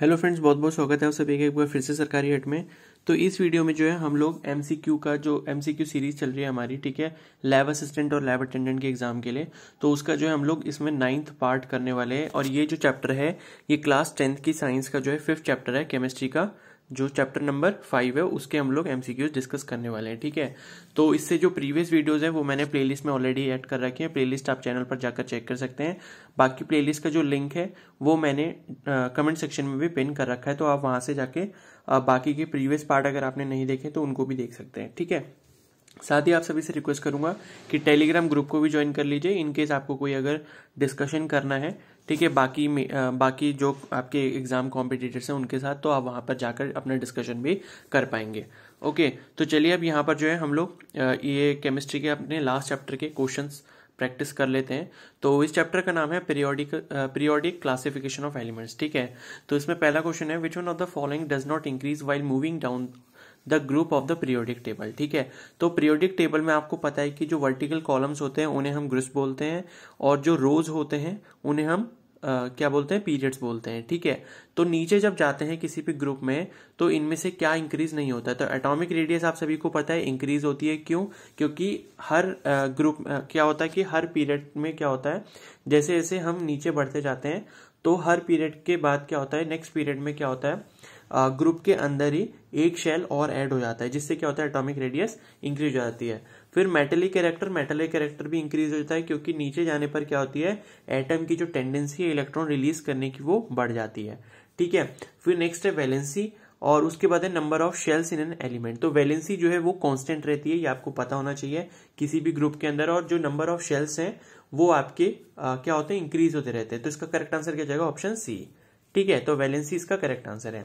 Hello friends, बहुत बहुत स्वागत है आप सभी का एक बार फिर से सरकारी हेट में। तो इस वीडियो में जो है हम लोग MCQ का जो MCQ सीरीज चल रही है हमारी, ठीक है, लैब असिस्टेंट और लैब अटेंडेंट के एग्जाम के लिए, तो उसका जो है हम लोग इसमें 9th पार्ट करने वाले हैं। और ये जो चैप्टर है ये क्लास 10th की साइंस का जो है 5th चैप्टर है, केमिस्ट्री का जो चैप्टर नंबर 5 है उसके हम लोग MCQs डिस्कस करने वाले हैं, ठीक है। तो इससे जो प्रीवियस वीडियोस है वो मैंने प्लेलिस्ट में ऑलरेडी ऐड कर रखी है, प्लेलिस्ट आप चैनल पर जाकर चेक कर सकते हैं। बाकी प्लेलिस्ट का जो लिंक है वो मैंने कमेंट सेक्शन में भी पिन कर रखा है, तो आप वहां से जाके बाकी के प्रीवियस पार्ट अगर आपने नहीं देखे तो उनको भी देख सकते हैं, ठीक है। साथ ही आप सभी से रिक्वेस्ट करूंगा कि टेलीग्राम ग्रुप को भी ज्वाइन कर लीजिए, इनकेस आपको कोई अगर डिस्कशन करना है, ठीक है, बाकी जो आपके एग्जाम कॉम्पिटिटर्स हैं उनके साथ, तो आप वहां पर जाकर अपना डिस्कशन भी कर पाएंगे। ओके, तो चलिए अब यहाँ पर जो है हम लोग ये केमिस्ट्री के अपने लास्ट चैप्टर के क्वेश्चंस प्रैक्टिस कर लेते हैं। तो इस चैप्टर का नाम है पीरियोडिक क्लासिफिकेशन ऑफ एलिमेंट्स, ठीक है। तो इसमें पहला क्वेश्चन है which one of the following does not increase while moving down the group of the periodic table, ठीक है। तो पीरियोडिक टेबल में आपको पता है कि जो वर्टिकल कॉलम्स होते हैं उन्हें हम ग्रुप्स बोलते हैं, और जो रोज होते हैं उन्हें हम क्या बोलते हैं, पीरियड्स बोलते हैं, ठीक है। तो नीचे जब जाते हैं किसी भी ग्रुप में तो इनमें से क्या इंक्रीज नहीं होता है। तो एटॉमिक रेडियस आप सभी को पता है इंक्रीज होती है, क्यों? क्योंकि हर ग्रुप क्या होता है कि हर पीरियड में क्या होता है, जैसे जैसे हम नीचे बढ़ते जाते हैं तो हर पीरियड के बाद क्या होता है, नेक्स्ट पीरियड में क्या होता है, ग्रुप के अंदर ही एक शेल और ऐड हो जाता है, जिससे क्या होता है एटॉमिक रेडियस इंक्रीज हो जाती है। फिर मेटेलिक कैरेक्टर भी इंक्रीज हो जाता है, क्योंकि नीचे जाने पर क्या होती है, एटम की जो टेंडेंसी है इलेक्ट्रॉन रिलीज करने की वो बढ़ जाती है, ठीक है। फिर नेक्स्ट है वैलेंसी, और उसके बाद है number of shells in an element. तो वैलेंसी जो है वो कांस्टेंट रहती है, ये आपको पता होना चाहिए किसी भी ग्रुप के अंदर, और जो नंबर ऑफ शेल्स हैं वो आपके क्या होते हैं, इंक्रीज होते रहते हैं। तो इसका करेक्ट आंसर क्या जाएगा, ऑप्शन सी, ठीक है। तो वैलेंसी इसका करेक्ट आंसर है।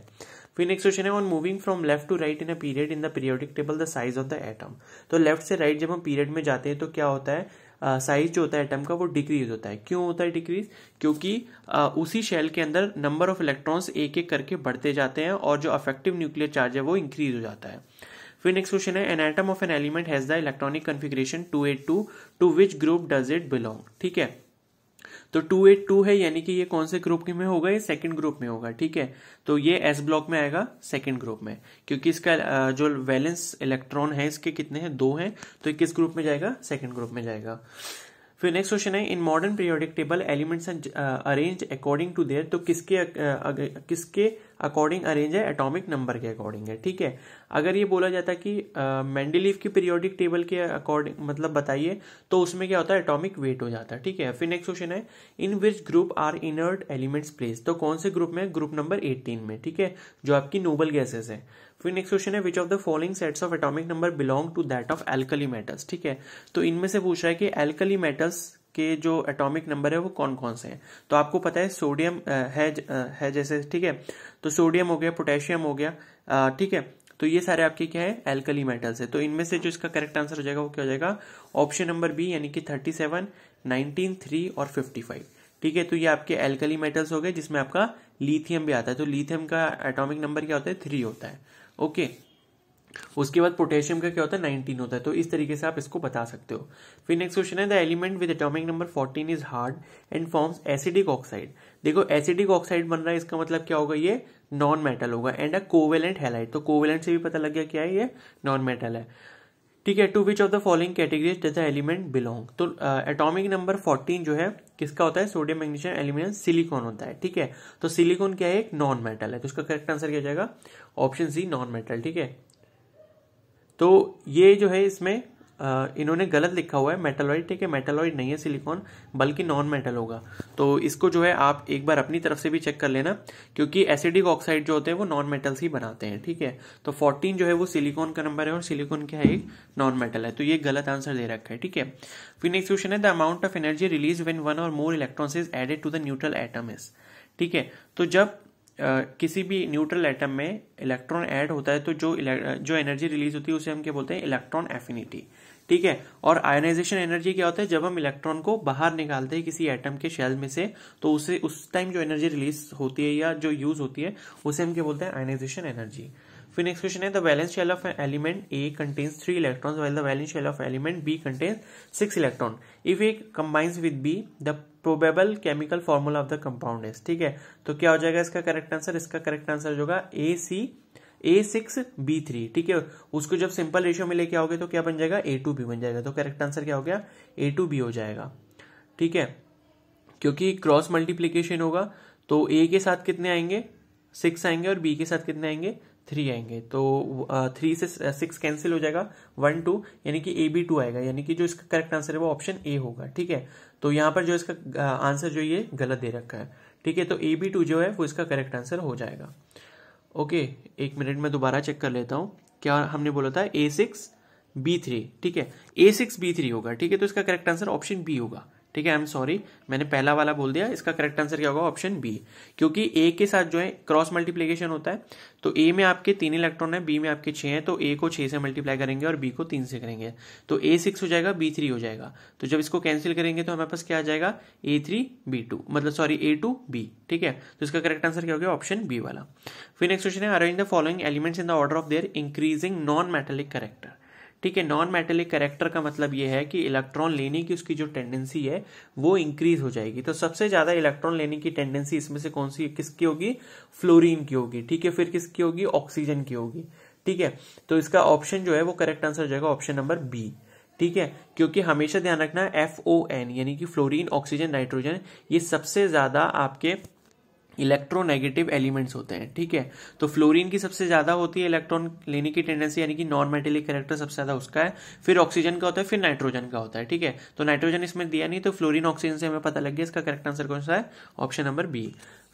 फिर नेक्स्ट क्वेश्चन है on moving from left to right in a period in the periodic table the size of the atom. तो लेफ्ट से राइट जब हम पीरियड में जाते हैं तो क्या होता है, साइज जो होता है एटम का वो डिक्रीज होता है। क्यों होता है डिक्रीज? क्योंकि उसी शेल के अंदर नंबर ऑफ इलेक्ट्रॉन्स एक एक करके बढ़ते जाते हैं, और जो अफेक्टिव न्यूक्लियर चार्ज है वो इंक्रीज हो जाता है। फिर नेक्स्ट क्वेश्चन है an atom of an element has the electronic configuration 282, to which group does it belong, ठीक है। तो 282 है यानी कि ये कौन से ग्रुप में होगा, ये सेकंड ग्रुप में होगा, ठीक है। तो ये S ब्लॉक में आएगा, सेकंड ग्रुप में, क्योंकि इसका जो वैलेंस इलेक्ट्रॉन है इसके कितने हैं, 2 हैं, तो ये किस ग्रुप में जाएगा, सेकंड ग्रुप में जाएगा। फिर नेक्स्ट क्वेश्चन है in modern periodic table elements arrange according to their, तो किसके अकॉर्डिंग अरेंज है, एटॉमिक नंबर के अकॉर्डिंग है, ठीक है। अगर ये बोला जाता कि मेंडेलीफ की पीरियोडिक टेबल के अकॉर्डिंग मतलब बताइए, तो उसमें क्या होता है, एटॉमिक वेट हो जाता है, ठीक है। फिर नेक्स्ट क्वेश्चन है in which group are inert elements place, तो कौन से ग्रुप में, ग्रुप नंबर 18 में, ठीक है, जो आपकी नोबल गैसेस है। फिर नेक्स्ट क्वेश्चन है which of the following sets of atomic number belong to that of alkali metals, ठीक है। तो इनमें से पूछ रहा है कि एल्कली मेटल्स के जो एटॉमिक नंबर है वो कौन कौन से हैं। तो आपको पता है सोडियम है जैसे, ठीक है, तो सोडियम हो गया, पोटेशियम हो गया, ठीक है। तो ये सारे आपके क्या है, एल्कली मेटल्स है। तो इनमें से जो इसका करेक्ट आंसर हो जाएगा वो क्या हो जाएगा, ऑप्शन नंबर बी, यानी कि 37, 19, 3 और 55, ठीक है। तो ये आपके एल्कली मेटल्स हो गए, जिसमें आपका लिथियम भी आता है। तो लिथियम का एटॉमिक नंबर क्या होता है, 3 होता है, ओके। उसके बाद पोटेशियम का क्या होता है, 19 होता है। तो इस तरीके से आप इसको बता सकते हो। फिर नेक्स्ट क्वेश्चन है the element with atomic number 14 is hard and forms acidic oxide. देखो एसिडिक ऑक्साइड बन रहा है, इसका मतलब क्या होगा, ये नॉन मेटल होगा, एंड अ कोवेलेंट हैलाइड। तो कोवेलेंट से भी पता लग गया क्या है, ये नॉन मेटल है, ठीक है। To which of the following categories does the element belong, तो एटॉमिक नंबर 14 जो है किसका होता है, सोडियम, मैग्नीशियम, एल्यूमिनियम, सिलिकॉन होता है, ठीक है। तो सिलिकॉन क्या है, एक नॉन मेटल है। तो इसका करेक्ट आंसर क्या हो जाएगा, ऑप्शन सी, नॉन मेटल, ठीक है। तो ये जो है इसमें इन्होंने गलत लिखा हुआ है मेटलॉइड, ठीक है, मेटलॉइड नहीं है सिलिकॉन, बल्कि नॉन मेटल होगा। तो इसको जो है आप एक बार अपनी तरफ से भी चेक कर लेना, क्योंकि एसिडिक ऑक्साइड जो होते हैं वो नॉन मेटल्स ही बनाते हैं, ठीक है। तो 14 जो है वो सिलिकॉन का नंबर है, और सिलिकॉन क्या है, एक नॉन मेटल है। तो ये गलत आंसर दे रखा है, ठीक है। फिर नेक्स्ट क्वेश्चन है the amount of energy release when one or more electrons is added to the neutral atom is, ठीक है। तो जब किसी भी न्यूट्रल एटम में इलेक्ट्रॉन ऐड होता है तो जो एनर्जी रिलीज होती है उसे हम क्या बोलते हैं, इलेक्ट्रॉन एफिनिटी, ठीक है। और आयोनाइजेशन एनर्जी क्या होता है, जब हम इलेक्ट्रॉन को बाहर निकालते हैं किसी एटम के शेल में से, तो उसे उस टाइम जो एनर्जी रिलीज होती है या जो यूज होती है उसे हम क्या बोलते हैं, आयोनाइजेशन एनर्जी। फिर नेक्स्ट क्वेश्चन है the balance shell of element A contains 3 electrons while the balance shell of element B contains 6 electron if A combines with B the probable chemical formula of the compound is. ठीक है, तो क्या हो जाएगा इसका correct answer? इसका correct answer होगा A6B3। ठीक है, उसको जब सिंपल रेशियो में लेके आओगे तो क्या बन जाएगा? A2B बन जाएगा। तो करेक्ट आंसर क्या हो गया? A2B हो जाएगा। ठीक है, क्योंकि क्रॉस मल्टीप्लीकेशन होगा तो A के साथ कितने आएंगे? 6 आएंगे। और B के साथ कितने आएंगे? 3 आएंगे। तो 3 से 6 कैंसिल हो जाएगा, 1 2, यानी कि AB2 आएगा। यानी कि जो इसका करेक्ट आंसर है वो ऑप्शन A होगा। ठीक है, तो यहाँ पर जो इसका आंसर जो ये गलत दे रखा है। ठीक है, तो AB2 जो है वो इसका करेक्ट आंसर हो जाएगा। ओके, एक मिनट में दोबारा चेक कर लेता हूँ। क्या हमने बोला था? A6B3। ठीक है, A6B3 होगा। ठीक है, तो इसका करेक्ट आंसर ऑप्शन B होगा। ठीक है, आई एम सॉरी, मैंने पहला वाला बोल दिया। इसका करेक्ट आंसर क्या होगा? ऑप्शन बी, क्योंकि ए के साथ जो है क्रॉस मल्टीप्लीकेशन होता है। तो ए में आपके 3 इलेक्ट्रॉन है, बी में आपके 6 हैं, तो ए को 6 से मल्टीप्लाई करेंगे और बी को 3 से करेंगे। तो A6 हो जाएगा, B3 हो जाएगा। तो जब इसको कैंसिल करेंगे तो हमारे पास क्या आ जाएगा? A3B2, मतलब सॉरी A2B। ठीक है, तो इसका करेक्ट आंसर क्या हो गया? ऑप्शन बी वाला। फिर नेक्स्ट क्वेश्चन है arrange the following elements in the order of their increasing non metallic character. ठीक है, नॉन मेटेलिक कैरेक्टर का मतलब ये है कि इलेक्ट्रॉन लेने की उसकी जो टेंडेंसी है वो इंक्रीज हो जाएगी। तो सबसे ज्यादा इलेक्ट्रॉन लेने की टेंडेंसी इसमें से कौन सी, किसकी होगी? फ्लोरीन की होगी। ठीक है, फिर किसकी होगी? ऑक्सीजन की होगी। ठीक है, तो इसका ऑप्शन जो है वो करेक्ट आंसर हो जाएगा ऑप्शन नंबर बी। ठीक है, क्योंकि हमेशा ध्यान रखना है FON, यानी कि फ्लोरीन, ऑक्सीजन, नाइट्रोजन, ये सबसे ज्यादा आपके इलेक्ट्रोनेगेटिव एलिमेंट्स होते हैं। ठीक है, तो फ्लोरीन की सबसे ज्यादा होती है इलेक्ट्रॉन लेने की टेंडेंसी, यानी कि नॉन मेटेलिक कैरेक्टर सबसे ज्यादा उसका है। फिर ऑक्सीजन का होता है, फिर नाइट्रोजन का होता है। ठीक है, तो नाइट्रोजन इसमें दिया नहीं, तो फ्लोरीन ऑक्सीजन से हमें पता लग गया इसका करेक्ट आंसर कौन सा है, ऑप्शन नंबर बी।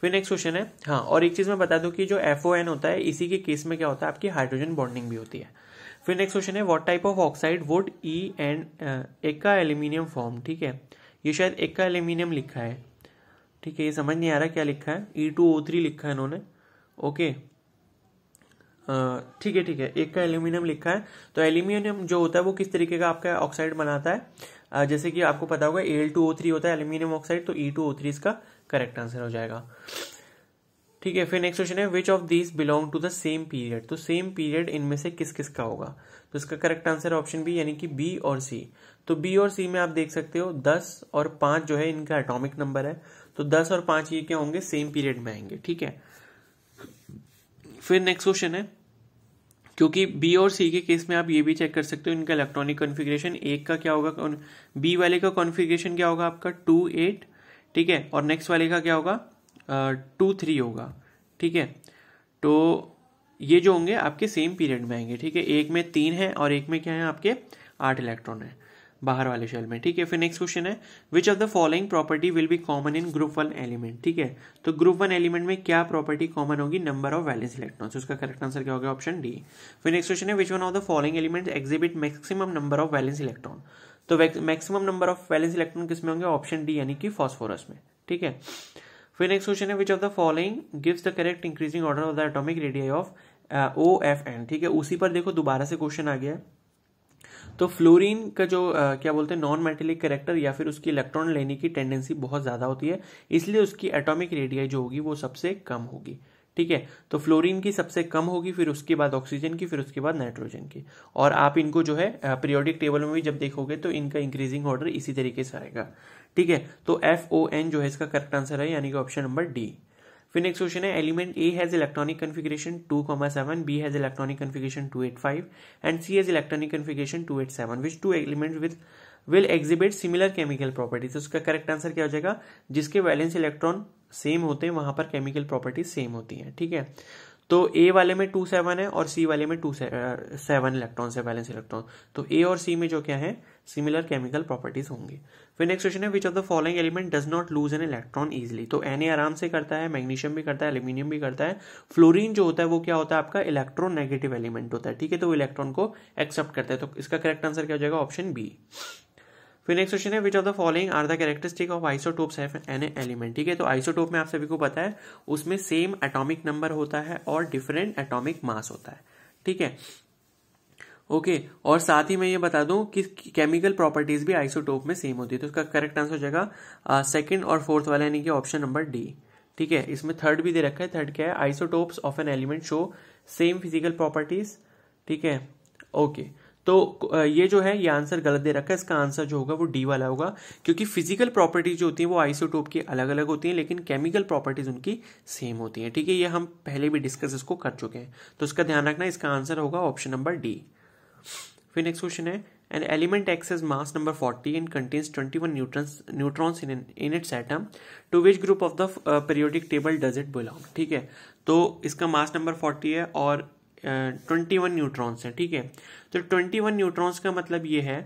फिर नेक्स्ट क्वेश्चन है, हाँ, और एक चीज मैं बता दूं कि जो FON होता है इसी के केस में क्या होता है, आपकी हाइड्रोजन बॉन्डिंग भी होती है। फिर नेक्स्ट क्वेश्चन है what type of oxide would E and एका एल्यूमिनियम फॉर्म। ठीक है, ये शायद एका एल्यूमिनियम लिखा है। ठीक है, ये समझ नहीं आ रहा क्या लिखा है, E2O3 लिखा है इन्होंने। ओके, ठीक है, एक का एल्यूमिनियम लिखा है। तो एल्यूमिनियम जो होता है वो किस तरीके का आपका ऑक्साइड बनाता है? जैसे कि आपको पता होगा Al2O3 होता है एल्यूमिनियम ऑक्साइड। तो E2O3 इसका करेक्ट आंसर हो जाएगा। ठीक है, फिर नेक्स्ट क्वेश्चन है which of this belong to the same period. तो सेम पीरियड इनमें से किस किस का होगा? तो इसका करेक्ट आंसर ऑप्शन बी, यानी कि बी और सी। तो बी और सी में आप देख सकते हो 10 और 5 जो है इनका एटॉमिक नंबर है। तो 10 और 5 ये क्या होंगे? सेम पीरियड में आएंगे। ठीक है, फिर नेक्स्ट क्वेश्चन है, क्योंकि बी और सी के केस में आप ये भी चेक कर सकते हो इनका इलेक्ट्रॉनिक कॉन्फिगरेशन। एक का क्या होगा? बी वाले का कॉन्फिगरेशन क्या होगा आपका? 2 8। ठीक है, और नेक्स्ट वाले का क्या होगा? 2 3 होगा। ठीक है, तो ये जो होंगे आपके सेम पीरियड में आएंगे। ठीक है, एक में 3 है और एक में क्या है आपके 8 इलेक्ट्रॉन है बाहर वाले शेल में। ठीक है, फिर नेक्स्ट क्वेश्चन है which of the following property will be common in group 1 element. ठीक है, तो ग्रुप 1 एलिमेंट में क्या प्रॉपर्टी कॉमन होगी? Number of valence electrons. उसका करेक्ट आंसर क्या होगा? Option D. फिर नेक्स्ट क्वेश्चन है which one of the following element exhibit maximum number of valence electron. तो maximum number of valence electron किसमें होंगे? ऑप्शन डी, यानी कि फॉस्फोरस में। ठीक है, फिर नेक्स्ट क्वेश्चन है which of the following gives the correct increasing order of the atomic radii of OFN। ठीक है, उसी पर देखो दोबारा से क्वेश्चन आ गया है। तो फ्लोरीन का जो क्या बोलते हैं नॉन मेटेलिक कैरेक्टर या फिर उसकी इलेक्ट्रॉन लेने की टेंडेंसी बहुत ज्यादा होती है, इसलिए उसकी एटॉमिक रेडियाई जो होगी वो सबसे कम होगी। ठीक है, तो फ्लोरीन की सबसे कम होगी, फिर उसके बाद ऑक्सीजन की, फिर उसके बाद नाइट्रोजन की। और आप इनको जो है पीरियोडिक टेबल में भी जब देखोगे तो इनका इंक्रीजिंग ऑर्डर इसी तरीके से आएगा। ठीक है, तो FON जो है इसका करेक्ट आंसर है, यानी कि ऑप्शन नंबर डी। फिर नेक्स्ट क्वेश्चन है element A has electronic configuration 2,7, B has electronic configuration 2,8,5 and C has electronic configuration 2,8,7 which two element with will exhibit similar chemical properties. उसका correct answer क्या हो जाएगा? जिसके वैलेंस इलेक्ट्रॉन सेम होते हैं वहां पर केमिकल प्रॉपर्टी सेम होती है। ठीक है, तो ए वाले में 2,7 है और सी वाले में 2,7 इलेक्ट्रॉन से बैलेंस इलेक्ट्रॉन। तो ए और सी में जो क्या है सिमिलर केमिकल प्रॉपर्टीज होंगी। फिर नेक्स्ट क्वेश्चन है which of the following element does not lose an electron easily. तो Na आराम से करता है, मैग्नीशियम भी करता है, एल्यूमिनियम भी करता है। फ्लोरीन जो होता है वो क्या होता है आपका? इलेक्ट्रोनेगेटिव एलिमेंट होता है। ठीक है, तो वो इलेक्ट्रॉन को एक्सेप्ट करता है। तो इसका करेक्ट आंसर क्या हो जाएगा? Option B. फिर नेक्स्ट क्वेश्चन है which of the following are the characteristic of isotopes have an element. ठीक है, तो आइसोटोप में आप सभी को पता है उसमें सेम एटॉमिक नंबर होता है और डिफरेंट एटॉमिक मास होता है। ठीक है, ओके, और साथ ही मैं ये बता दूं कि केमिकल प्रॉपर्टीज भी आइसोटोप में सेम होती है। तो उसका करेक्ट आंसर हो जाएगा सेकंड और फोर्थ वाला, यानी कि ऑप्शन नंबर डी। ठीक है, इसमें थर्ड भी दे रखा है। थर्ड क्या है? Isotopes of an element show same physical properties. ठीक है, ओके। तो ये जो है ये आंसर गलत दे रखा है, इसका आंसर जो होगा वो डी वाला होगा, क्योंकि फिजिकल प्रॉपर्टीज जो होती हैं वो आइसोटोप की अलग अलग होती हैं, लेकिन केमिकल प्रॉपर्टीज उनकी सेम होती हैं। ठीक है, ये हम पहले भी डिस्कस इसको कर चुके हैं, तो इसका ध्यान रखना। इसका आंसर होगा ऑप्शन नंबर डी। फिर नेक्स्ट क्वेश्चन है, an element X is mass number 40 and contains 21 neutrons in its atom, to which group of the periodic table does it belong. ठीक है, तो इसका मास नंबर 40 है और 21 न्यूट्रॉन्स हैं। ठीक है, तो 21 न्यूट्रॉन्स का मतलब ये है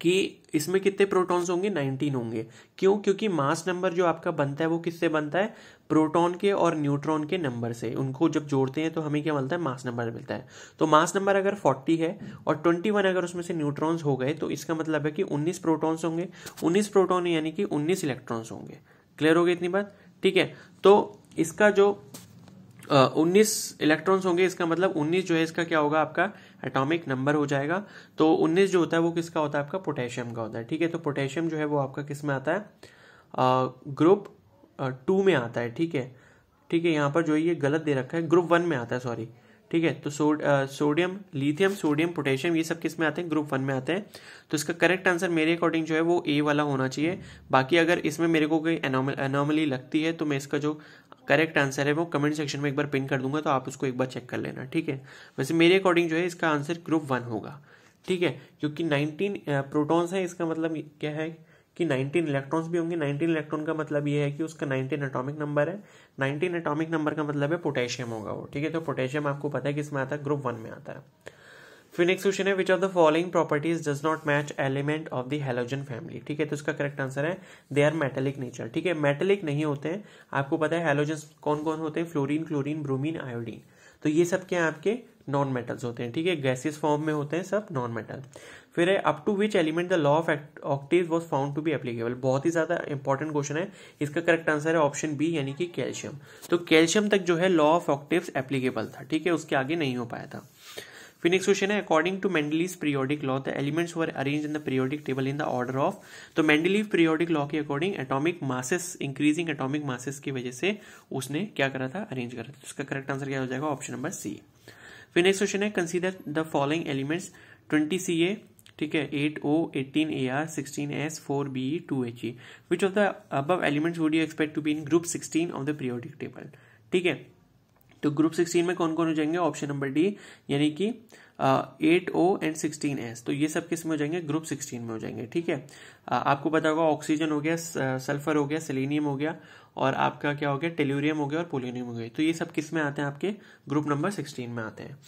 कि इसमें कितने प्रोटॉन्स होंगे? 19 होंगे। क्यों? क्योंकि मास नंबर जो आपका बनता है वो किससे बनता है? प्रोटॉन के और न्यूट्रॉन के नंबर से। उनको जब जोड़ते हैं तो हमें क्या मिलता है? मास नंबर मिलता है। तो मास नंबर अगर 40 है और 21 अगर उसमें से न्यूट्रॉन्स हो गए तो इसका मतलब है कि 19 प्रोटॉन्स होंगे, 19 प्रोटॉन यानी कि 19 इलेक्ट्रॉन्स होंगे। क्लियर हो गई इतनी बात? ठीक है, तो इसका जो 19 इलेक्ट्रॉन्स होंगे, इसका मतलब 19 जो है इसका क्या होगा? आपका एटॉमिक नंबर हो जाएगा। तो 19 जो होता है वो किसका होता है? आपका पोटेशियम का होता है। ठीक है, तो पोटेशियम जो है वो आपका किस में आता है? ग्रुप 2 में आता है। ठीक है, ठीक है, यहाँ पर जो ये गलत दे रखा है, ग्रुप 1 में आता है, सॉरी। ठीक है, तो सोडियम, लिथियम, सोडियम, पोटेशियम ये सब किस में आते हैं? ग्रुप 1 में आते हैं। तो इसका करेक्ट आंसर मेरे अकॉर्डिंग जो है वो ए वाला होना चाहिए। बाकी अगर इसमें मेरे को कोई एनोमली लगती है तो मैं इसका जो करेक्ट आंसर है वो कमेंट सेक्शन में एक बार पिन कर दूंगा, तो आप उसको एक बार चेक कर लेना। ठीक है, वैसे मेरे अकॉर्डिंग जो है इसका आंसर ग्रुप 1 होगा। ठीक है, क्योंकि 19 प्रोटॉन्स हैं, इसका मतलब क्या है कि 19 इलेक्ट्रॉन्स भी होंगे। 19 इलेक्ट्रॉन का मतलब ये है कि उसका 19 एटॉमिक नंबर है। 19 एटॉमिक नंबर का मतलब है पोटेशियम होगा वो। ठीक है, तो पोटेशियम आपको पता है किस में आता है? ग्रुप 1 में आता है। फिर नेक्स्ट क्वेश्चन है, which of the following properties does not match element of the halogen family. ठीक है, तो इसका करेक्ट आंसर है दे आर मेटेलिक नेचर। ठीक है, मेटेलिक नहीं होते हैं। आपको पता है हैलोजन कौन कौन होते हैं? Fluorine, chlorine, bromine, iodine. तो ये सब क्या आपके नॉन मेटल्स होते हैं। ठीक है, गैसियस फॉर्म में होते हैं सब नॉन मेटल। फिर है, up to which element the law of octave was found to be applicable. बहुत ही ज्यादा इंपॉर्टेंट क्वेश्चन है, इसका करेक्ट आंसर है ऑप्शन बी यानी कि कैल्शियम। तो कैल्शियम तक जो है लॉ ऑफ ऑक्टेव्स एप्लीकेबल था। ठीक है, उसके आगे नहीं हो पाया था। फिर नेक्स्ट क्वेश्चन है, according to Mendeleev's periodic law the elements were arrange in the periodic table in the order of. तो मेंडलीव पीरियोडिक लॉ के according atomic masses, increasing atomic masses की वजह से उसने क्या करा था? अरेंज करा था। तो इसका करेक्ट आंसर क्या हो जाएगा? Option number C. फिर नेक्स्ट क्वेश्चन है, consider the following elements 20 Ca, ठीक है, 8 O, 18 Ar, 16 S, 4 Be, 2 He। Which of the above elements would you expect to be in group 16 of the periodic table. ठीक है, तो group 16 में कौन कौन हो जाएंगे? ऑप्शन नंबर डी यानी कि 8 O एंड 16 S। तो ये सब किस में हो जाएंगे? ग्रुप 16 में हो जाएंगे। ठीक है, आपको पता होगा ऑक्सीजन हो गया, सल्फर हो गया, सेलेनियम हो गया, और आपका क्या हो गया? टेल्यूरियम हो गया और पोलोनियम हो गया। तो ये सब किस में आते हैं? आपके ग्रुप नंबर 16 में आते हैं।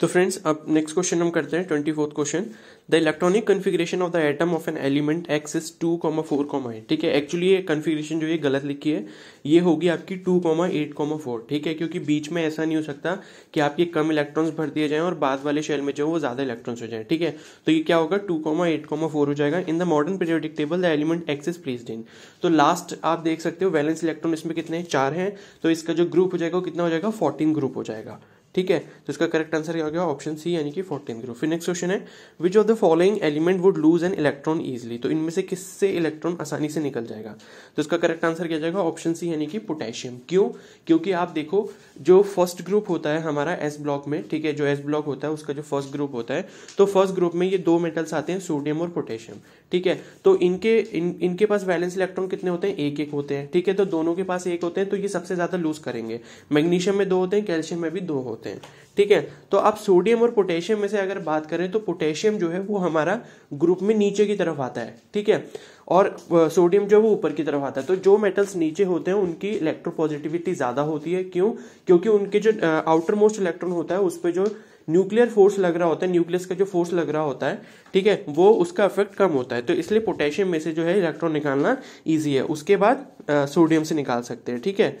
तो फ्रेंड्स, अब नेक्स्ट क्वेश्चन हम करते हैं 24वां question. The electronic configuration of the atom of an element X is 2, 4, 8। ठीक है, एक्चुअली ये कन्फिगरेशन जो ये गलत लिखी है, ये होगी आपकी 2, 8, 4। ठीक है, क्योंकि बीच में ऐसा नहीं हो सकता कि आपके कम इलेक्ट्रॉन्स भर दिए जाएं और बाद वाले शेल में जो वो ज्यादा इलेक्ट्रॉन्स हो जाए। ठीक है, तो ये क्या होगा? 2, 8, 4 हो जाएगा। In the modern periodic table the element X is placed in. तो लास्ट आप देख सकते हो वैलेंस इलेक्ट्रॉन इसमें कितने? 4 हैं। तो इसका जो ग्रुप हो जाएगा वो कितना हो जाएगा? 14 ग्रुप हो जाएगा। ठीक है, तो इसका करेक्ट आंसर क्या हो गया? ऑप्शन सी यानी कि 14 ग्रुप। फिर नेक्स्ट क्वेश्चन है, which of the following element would lose an electron easily. तो इनमें से किससे इलेक्ट्रॉन आसानी से निकल जाएगा? तो इसका करेक्ट आंसर क्या हो जाएगा? ऑप्शन सी यानी कि पोटेशियम। क्यों? क्योंकि आप देखो जो फर्स्ट ग्रुप होता है हमारा एस ब्लॉक में, ठीक है, जो एस ब्लॉक होता है उसका जो फर्स्ट ग्रुप होता है, तो फर्स्ट ग्रुप में ये 2 मेटल्स आते हैं, सोडियम और पोटेशियम। ठीक है, तो इनके पास वैलेंस इलेक्ट्रॉन कितने होते हैं? 1, 1 होते हैं। ठीक है, तो दोनों के पास 1 होते हैं, तो ये सबसे ज्यादा लूज करेंगे। मैग्नीशियम में 2 होते हैं, कैल्शियम में भी 2 होते हैं। ठीक है, तो आप सोडियम और पोटेशियम में से अगर बात करें तो पोटेशियम जो है वो हमारा ग्रुप में नीचे की तरफ आता है। ठीक है, और सोडियम जो है वो ऊपर की तरफ आता है। तो जो मेटल्स नीचे होते हैं उनकी इलेक्ट्रोपॉजिटिविटी ज्यादा होती है। क्यों? क्योंकि उनके जो आउटर मोस्ट इलेक्ट्रॉन होता है उस पर जो न्यूक्लियर फोर्स लग रहा होता है, न्यूक्लियस का जो फोर्स लग रहा होता है, ठीक है, वो उसका इफेक्ट कम होता है। तो इसलिए पोटेशियम में से जो है इलेक्ट्रॉन निकालना ईजी है, उसके बाद सोडियम से निकाल सकते हैं। ठीक है,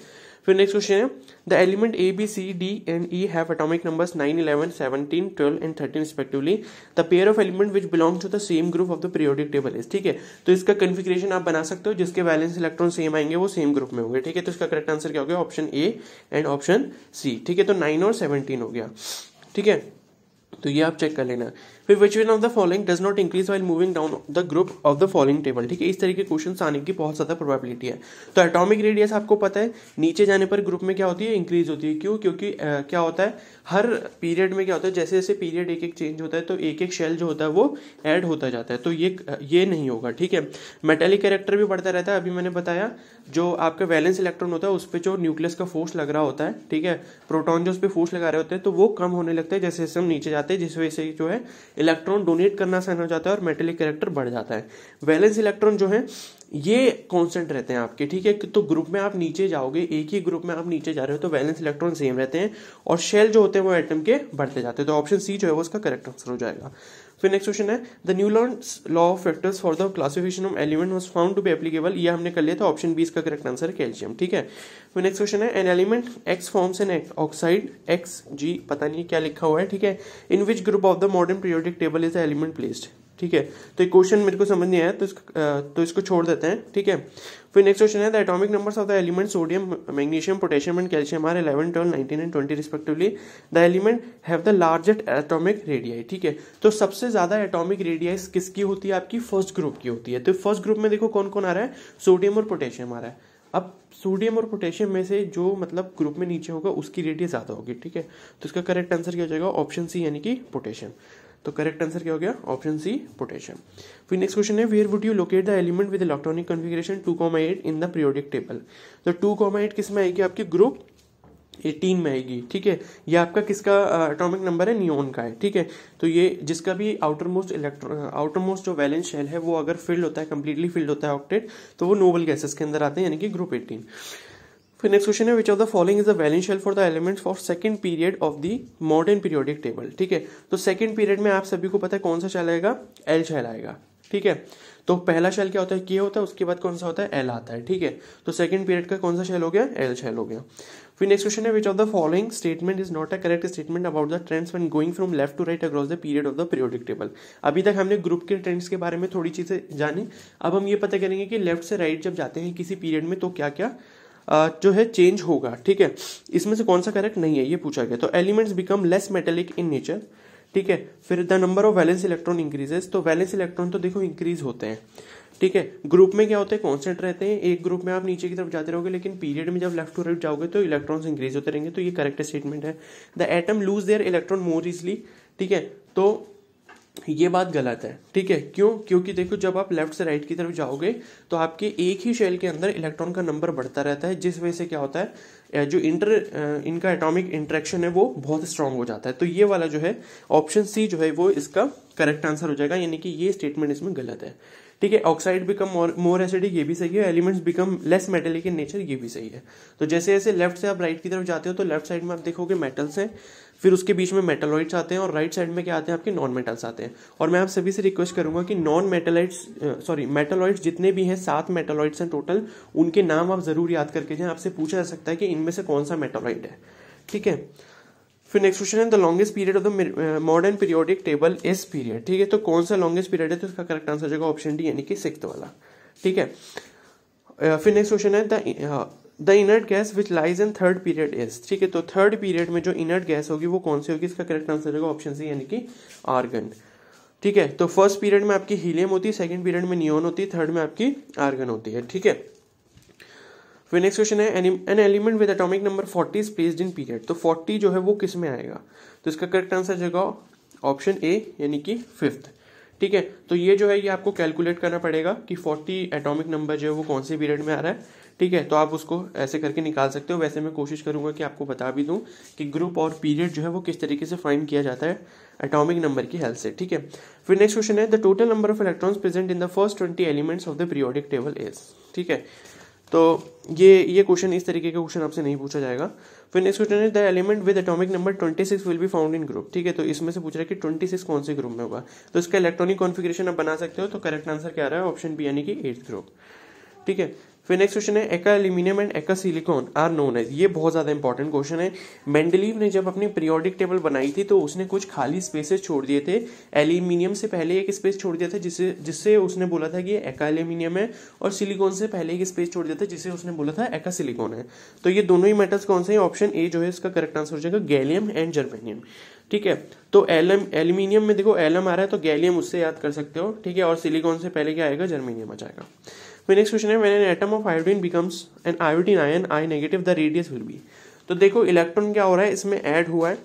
फिर नेक्स्ट क्वेश्चन है, the element A, B, C, D and E have atomic numbers 9, 11, 17, 12 and 13 respectively. The pair of element which belong to the same group of the periodic table is. ठीक है, तो इसका कन्फिगरेशन आप बना सकते हो, जिसके वैलेंस इलेक्ट्रॉन सेम आएंगे वो सेम ग्रुप में होंगे। ठीक है, तो इसका करेक्ट आंसर क्या हो गया? Option A and option C. ठीक है, तो 9 और 17 हो गया। ठीक है, तो ये आप चेक कर लेना। फिर which one of the following does not increase while moving down the group of the following table. ठीक है, इस तरीके के क्वेश्चन आने की बहुत ज्यादा प्रोबेबिलिटी है। तो एटॉमिक रेडियस आपको पता है नीचे जाने पर ग्रुप में क्या होती है, इंक्रीज होती है। क्यों? क्योंकि क्या होता है हर पीरियड में क्या होता है, जैसे जैसे पीरियड एक एक चेंज होता है तो एक एक शेल जो होता है वो ऐड होता जाता है। तो ये नहीं होगा। ठीक है, मेटेलिक कैरेक्टर भी बढ़ता रहता है। अभी मैंने बताया जो आपका वैलेंस इलेक्ट्रॉन होता है उस पर जो न्यूक्लियस का फोर्स लग रहा होता है, ठीक है, प्रोटॉन जो उस पर फोर्स लगा रहे होते हैं तो वो कम होने लगता है जैसे जैसे हम नीचे जाते हैं, जिस वजह से जो है इलेक्ट्रॉन डोनेट करना आसान हो जाता है और मेटेलिक कैरेक्टर बढ़ जाता है। वैलेंस इलेक्ट्रॉन जो है ये कांस्टेंट रहते हैं आपके। ठीक है, तो ग्रुप में आप नीचे जाओगे, एक ही ग्रुप में आप नीचे जा रहे हो तो वैलेंस इलेक्ट्रॉन सेम रहते हैं और शेल जो होते हैं वो एटम के बढ़ते जाते हैं। तो ऑप्शन सी जो है वो इसका करेक्ट आंसर हो जाएगा। फिर नेक्स्ट क्वेश्चन है the Newlands law of factors for the classification of element was found to be applicable. ये हमने कर लिया था, ऑप्शन बी इसका करेक्ट आंसर कैल्शियम। ठीक है, फिर नेक्स्ट क्वेश्चन है an element X forms an oxide X G, पता नहीं क्या लिखा हुआ है, ठीक है, in which group of the modern periodic table is the element placed. ठीक है, तो एक क्वेश्चन मेरे को समझ नहीं आया तो इसको छोड़ देते हैं। ठीक है, फिर नेक्स्ट क्वेश्चन है the atomic numbers of the element sodium magnesium potassium and calcium are 11 12 19 and 20 respectively. The element have the largest atomic radii. ठीक है, तो सबसे ज्यादा एटॉमिक रेडियाई किसकी होती है, आपकी फर्स्ट ग्रुप की होती है। तो फर्स्ट ग्रुप में देखो कौन कौन आ रहा है, सोडियम और पोटेशियम आ रहा है। अब सोडियम और पोटेशियम में से जो मतलब ग्रुप में नीचे होगा उसकी रेडियस ज्यादा होगी। ठीक है, तो इसका करेक्ट आंसर क्या हो जाएगा, ऑप्शन सी यानी कि पोटेशियम। तो करेक्ट आंसर क्या हो गया, ऑप्शन सी पोटेशियम। फिर नेक्स्ट क्वेश्चन है where would you locate the element with electronic configuration 2,8 in the periodic table. तो 2,8 किस में आएगी, आपकी ग्रुप 18 में आएगी। ठीक है, ये आपका किसका एटॉमिक नंबर है, नियोन का है। ठीक है, तो ये जिसका भी आउटरमोस्ट जो वैलेंस शेल है वो अगर फिल्ड होता है, कंप्लीटली फिल्ड होता है ऑक्टेट, तो वो नोबल गैसेस के अंदर आते हैं यानी कि ग्रुप 18। फिर नेक्स्ट क्वेश्चन है which of the following is the valence shell for the elements for second period of the modern periodic table. ठीक है, तो सेकंड पीरियड में आप सभी को पता है कौन सा शेल आएगा, एल शेल आएगा। ठीक है, तो पहला शेल क्या होता है, के होता है, उसके बाद कौन सा होता है, एल आता है। ठीक है, तो सेकंड पीरियड का कौन सा शेल हो गया, एल शेल हो गया। फिर नेक्स्ट क्वेश्चन है which of the following statement is not a correct statement about the trends when going from left to right across the period of the periodic table. अभी तक हमने group के trends के बारे में थोड़ी चीजें जानी। अब हम ये पता करेंगे कि लेफ्ट से राइट जब जाते हैं किसी पीरियड में तो क्या क्या जो है चेंज होगा। ठीक है, इसमें से कौन सा करेक्ट नहीं है ये पूछा गया। तो elements become less metallic in nature. ठीक है, फिर the number of valence electron increases. तो वैलेंस इलेक्ट्रॉन तो देखो इंक्रीज होते हैं। ठीक है, ग्रुप में क्या होते हैं, कांस्टेंट रहते हैं। एक ग्रुप में आप नीचे की तरफ जाते रहोगे लेकिन पीरियड में जब लेफ्ट टू राइट जाओगे तो इलेक्ट्रॉन्स इंक्रीज होते रहेंगे। तो ये करेक्ट स्टेटमेंट है। The atom lose their electron more easily. ठीक है, तो ये बात गलत है। ठीक है, क्यों? क्योंकि देखो जब आप लेफ्ट से राइट की तरफ जाओगे तो आपके एक ही शेल के अंदर इलेक्ट्रॉन का नंबर बढ़ता रहता है, जिस वजह से क्या होता है जो इनका एटॉमिक इंटरेक्शन है वो बहुत स्ट्रांग हो जाता है। तो ये वाला जो है ऑप्शन सी जो है वो इसका करेक्ट आंसर हो जाएगा, यानी कि ये स्टेटमेंट इसमें गलत है। ठीक है, ऑक्साइड बिकम मोर एसिडिक ये भी सही है, elements become less metallic in nature ये भी सही है। तो जैसे जैसे लेफ्ट से आप राइट की तरफ जाते हो तो लेफ्ट साइड में आप देखोगे मेटल्स हैं, फिर उसके बीच में मेटालॉइड्स आते हैं और राइट साइड में क्या आते हैं, आपके नॉन मेटल्स आते हैं। और मैं आप सभी से रिक्वेस्ट करूंगा कि मेटालॉइड्स जितने भी हैं 7 मेटालॉइड्स हैं टोटल, उनके नाम आप जरूर याद करके जाएं। आपसे पूछा जा सकता है कि इनमें से कौन सा मेटालॉइड है। ठीक है, फिर नेक्स्ट क्वेश्चन है the longest period of the modern periodic table is period. ठीक है, तो कौन सा लॉन्गेस्ट पीरियड है, तो इसका करेक्ट आंसर हो जाएगा ऑप्शन डी यानी कि 6th वाला। ठीक है, फिर नेक्स्ट क्वेश्चन है the inert gas which lies in third period is. ठीक है, तो थर्ड पीरियड में जो इनर्ट गैस होगी वो कौन सी होगी, इसका करेक्ट आंसर होगा ऑप्शन सी यानी कि आर्गन। ठीक है, तो फर्स्ट पीरियड में आपकी हीलियम होती है, सेकंड पीरियड में नियोन होती है, थर्ड में आपकी आर्गन होती है। ठीक है, फिर नेक्स्ट क्वेश्चन है an element with atomic number 40 is placed in period. तो 40 जो है वो किस में आएगा, तो इसका करेक्ट आंसर होगा ऑप्शन ए यानी कि 5th। ठीक है, तो ये जो है ये आपको कैलकुलेट करना पड़ेगा कि 40 एटॉमिक नंबर जो है वो कौन से पीरियड में आ रहा है। ठीक है, तो आप उसको ऐसे करके निकाल सकते हो। वैसे मैं कोशिश करूंगा कि आपको बता भी दूं कि ग्रुप और पीरियड जो है वो किस तरीके से फाइंड किया जाता है एटॉमिक नंबर की हेल्प से। ठीक है, फिर नेक्स्ट क्वेश्चन है the total number of electrons present in the first 20 elements of the periodic table is. ठीक है, तो ये क्वेश्चन इस तरीके का क्वेश्चन आपसे नहीं पूछा जाएगा। फिर नेक्स्ट क्वेश्चन है the element with atomic number 26 will be found in group. ठीक है, तो इसमें से पूछ रहा है कि 26 कौन से ग्रुप में होगा, तो इसका इलेक्ट्रॉनिक कॉन्फिगरेशन आप बना सकते हो। तो करेक्ट आंसर क्या आ रहा है, ऑप्शन बी यानी कि 8th ग्रुप। ठीक है, फिर नेक्स्ट क्वेश्चन है एका एल्यूमिनियम एंड एका सिलिकॉन आर नोन एज। ये बहुत ज्यादा इंपॉर्टेंट क्वेश्चन है। मेंडलीव ने जब अपनी पीरियोडिक टेबल बनाई थी तो उसने कुछ खाली स्पेसेस छोड़ दिए थे। एल्यूमिनियम से पहले एक स्पेस छोड़ दिया था जिससे उसने बोला था कि ये एका एल्यूमिनियम है, और सिलिकॉन से पहले एक स्पेस छोड़ दिया था जिसे उसने बोला था एका सिलिकॉन है। तो ये दोनों ही मेटल्स कौन से हैं, ऑप्शन ए जो है इसका करेक्ट आंसर हो जाएगा गैलियम एंड जर्मेनियम। ठीक है। तो एल्यूमिनियम में देखो एलम आ रहा है तो गैलियम उससे याद कर सकते हो, ठीक है। और सिलिकॉन से पहले क्या आएगा, जर्मेनियम आ जाएगा। फिर नेक्स्ट क्वेश्चन है, when an atom of iodine becomes an iodine ion I negative the radius will be. तो देखो इलेक्ट्रॉन क्या हो रहा है, इसमें ऐड हुआ है,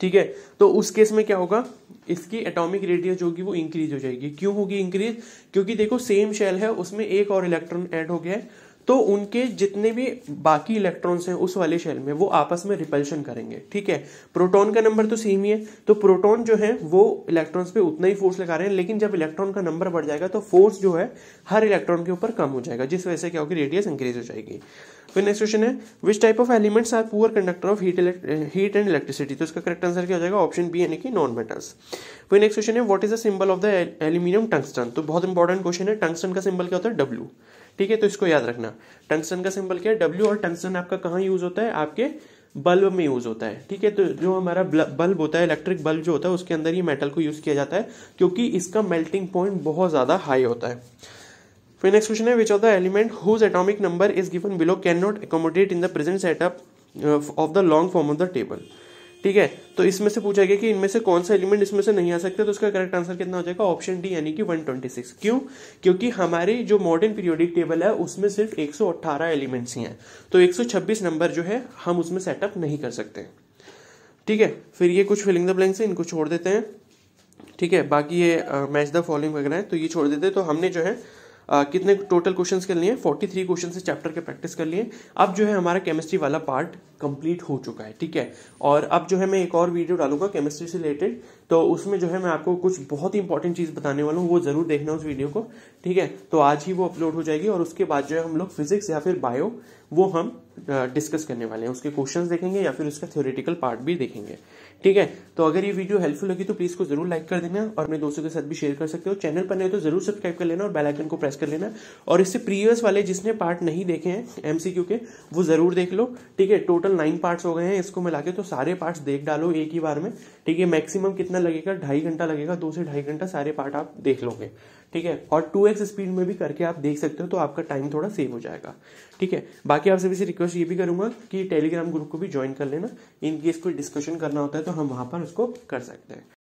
ठीक है। तो उस केस में क्या होगा, इसकी एटॉमिक रेडियस जो होगी वो इंक्रीज हो जाएगी। क्यों होगी इंक्रीज, क्योंकि देखो सेम शेल है, उसमें एक और इलेक्ट्रॉन ऐड हो गया है, तो उनके जितने भी बाकी इलेक्ट्रॉन्स हैं उस वाले शेल में वो आपस में रिपल्शन करेंगे, ठीक है। प्रोटॉन का नंबर तो सेम ही है, तो प्रोटॉन जो है वो इलेक्ट्रॉन्स पे उतना ही फोर्स लगा रहे हैं, लेकिन जब इलेक्ट्रॉन का नंबर बढ़ जाएगा तो फोर्स जो है हर इलेक्ट्रॉन के ऊपर कम हो जाएगा, जिस वजह से क्या होगी, रेडियस इंक्रीज हो जाएगी। फिर नेक्स्ट क्वेश्चन है, which type of elements are poor conductor of heat and electricity. तो इसका करेक्ट आंसर क्या हो जाएगा, ऑप्शन बी यानी कि नॉन मेटल्स। फिर नेक्स्ट क्वेश्चन है, what is the symbol of the aluminium tungsten. तो बहुत इंपॉर्टेंट क्वेश्चन है, टंगस्टन का सिंबल क्या होता है, डब्ल्यू, ठीक है। तो इसको याद रखना, टंगस्टन का सिंबल क्या है, डब्ल्यू। और टंगस्टन आपका कहाँ यूज होता है, आपके बल्ब में यूज होता है, ठीक है। तो जो हमारा बल्ब होता है, इलेक्ट्रिक बल्ब जो होता है, उसके अंदर ही मेटल को यूज किया जाता है, क्योंकि इसका मेल्टिंग पॉइंट बहुत ज्यादा हाई होता है। फिर नेक्स्ट क्वेश्चन है, which of the element whose atomic number is given below can not accommodate in the present setup of the long form of the table, ठीक है। तो इसमें से पूछा गया कि इनमें से कौन सा एलिमेंट इसमें से नहीं आ सकता, तो उसका करेक्ट आंसर कितना हो जाएगा, ऑप्शन डी यानी कि 126। क्यों, क्योंकि हमारी जो मॉडर्न पीरियोडिक टेबल है उसमें सिर्फ 118 एलिमेंट्स ही हैं, तो 126 नंबर जो है हम उसमें सेटअप नहीं कर सकते, ठीक है। फिर ये कुछ फिलिंग द ब्लैंक्स है, इनको छोड़ देते हैं, ठीक है। बाकी ये मैच द फॉलोइंग वगैरह है, तो ये छोड़ देते हैं। तो हमने जो है कितने टोटल क्वेश्चंस कर लिए हैं, 43 क्वेश्चन से चैप्टर के प्रैक्टिस कर लिए। अब जो है हमारा केमिस्ट्री वाला पार्ट कंप्लीट हो चुका है, ठीक है। और अब जो है मैं एक और वीडियो डालूंगा केमिस्ट्री से रिलेटेड, तो उसमें जो है मैं आपको कुछ बहुत ही इंपॉर्टेंट चीज़ बताने वाला हूँ, वो जरूर देखना उस वीडियो को, ठीक है। तो आज ही वो अपलोड हो जाएगी, और उसके बाद जो है हम लोग फिजिक्स या फिर बायो वो हम डिस्कस करने वाले हैं, उसके क्वेश्चंस देखेंगे या फिर उसका थ्योरेटिकल पार्ट भी देखेंगे, ठीक है। तो अगर ये वीडियो हेल्पफुल लगी तो प्लीज़ को जरूर लाइक कर देना, और अपने दोस्तों के साथ भी शेयर कर सकते हो। चैनल पर नहीं तो जरूर सब्सक्राइब कर लेना और बेल आइकन को प्रेस कर लेना, और इससे प्रीवियस वाले जिसने पार्ट नहीं देखे हैं एमसीक्यू के वो जरूर देख लो, ठीक है। टोटल 9 पार्ट्स हो गए हैं इसको मिला के, तो सारे पार्ट्स देख डालो एक ही बार में, ठीक है। मैक्सिमम कितना लगेगा, 2.5 घंटा लगेगा, 2 से 2.5 घंटा सारे पार्ट आप देख लोगे, ठीक है। और 2x स्पीड में भी करके आप देख सकते हो, तो आपका टाइम थोड़ा सेव हो जाएगा, ठीक है। बाकी आप सभी से रिक्वेस्ट ये भी करूंगा कि टेलीग्राम ग्रुप को भी ज्वाइन कर लेना, इन केस कोई डिस्कशन करना होता है तो हम वहां पर उसको कर सकते हैं।